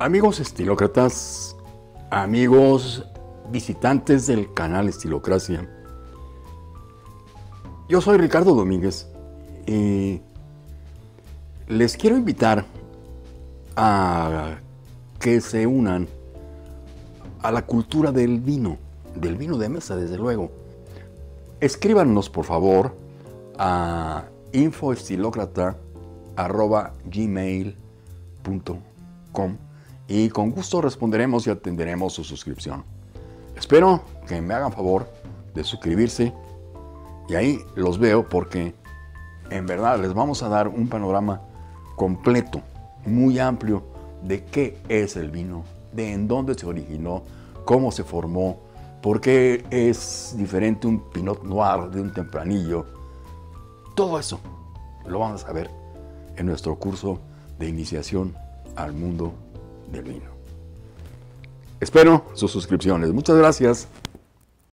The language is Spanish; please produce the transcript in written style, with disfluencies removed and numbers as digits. Amigos estilócratas, amigos visitantes del canal Estilocracia, yo soy Ricardo Domínguez y les quiero invitar a que se unan a la cultura del vino de mesa, desde luego. Escríbanos, por favor, a infoestilocrata@gmail.com y con gusto responderemos y atenderemos su suscripción. Espero que me hagan favor de suscribirse y ahí los veo, porque en verdad les vamos a dar un panorama completo, muy amplio, de qué es el vino, de en dónde se originó, cómo se formó, por qué es diferente un Pinot Noir de un tempranillo. Todo eso lo vamos a ver en nuestro curso de iniciación al mundo del vino. Espero sus suscripciones. Muchas gracias.